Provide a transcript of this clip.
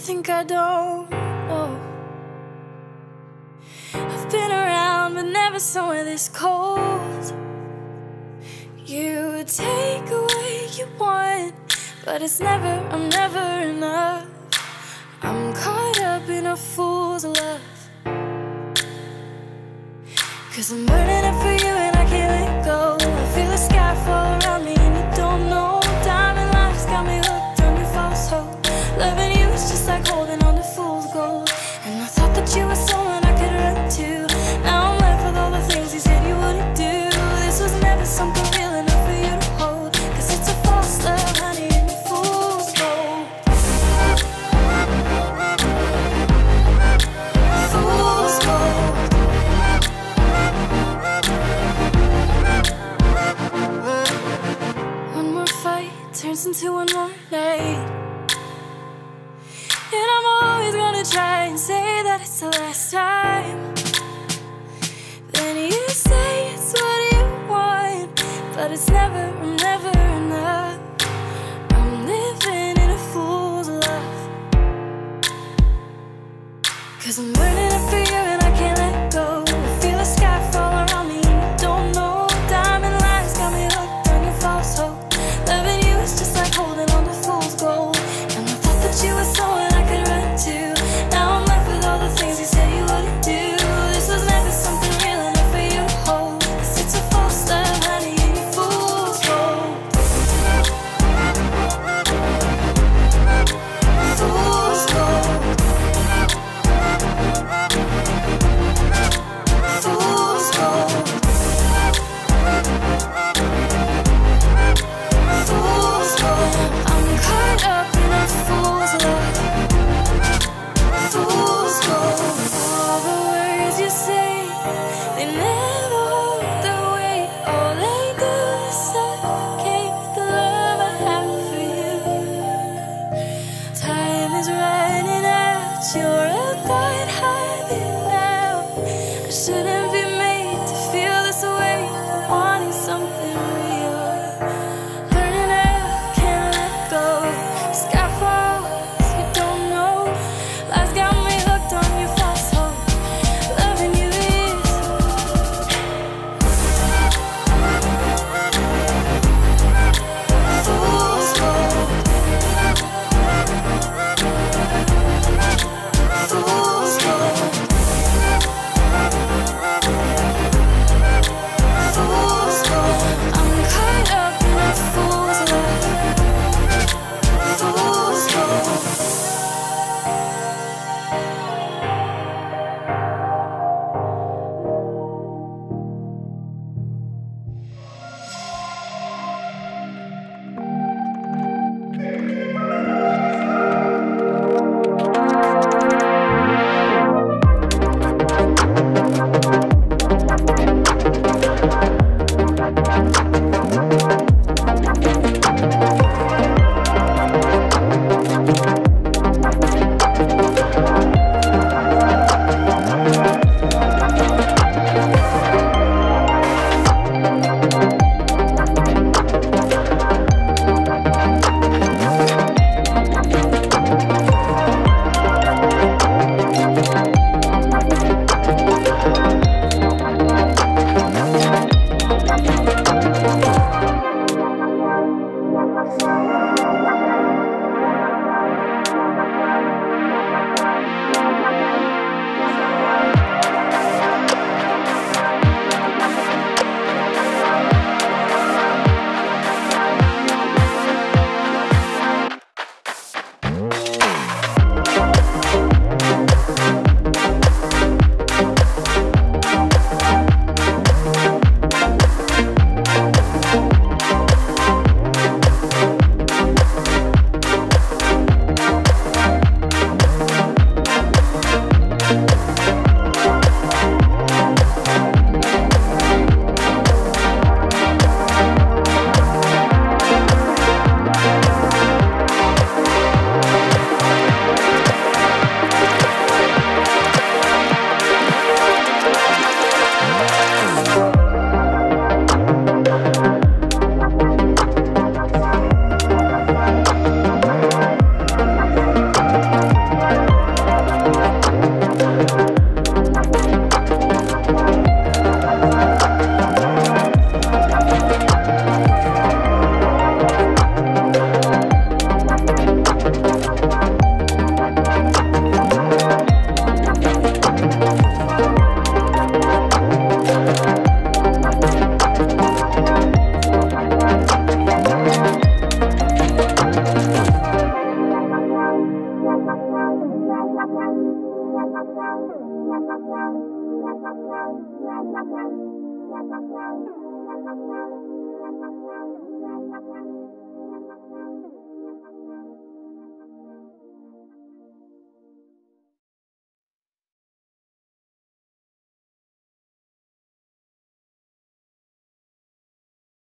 Think I don't know. I've been around, but never somewhere this cold. You take away you want, but it's never, I'm never enough. I'm caught up in a fool's love, 'cause I'm burning up for you and I can't let go. I feel the sky fall around me and you don't know. Diamond lights got me hooked on your false hope. Loving you is just like holding on to fool's gold. And I thought that you were someone I could run to. Now I'm left with all the things you said you wouldn't do. This was never something real enough for you to hold, 'cause it's a false love, honey, and fool's gold. Fool's gold. One more fight turns into one more night, and I'm always gonna try and say that it's the last time. Then you say it's what you want, but it's never, I'm never enough. I'm living in a fool's love, 'cause I'm burning up for you and I can't let go. I feel the sky fall around me and I don't know. Diamond lights got me hooked on your false hope. Loving you is just like holding on to fool's gold. And I thought that you were someone to. Now I'm left with all the things you said you wouldn't do. This was never something real enough for you to hold, 'cause it's a false love, honey, and your fool's gold.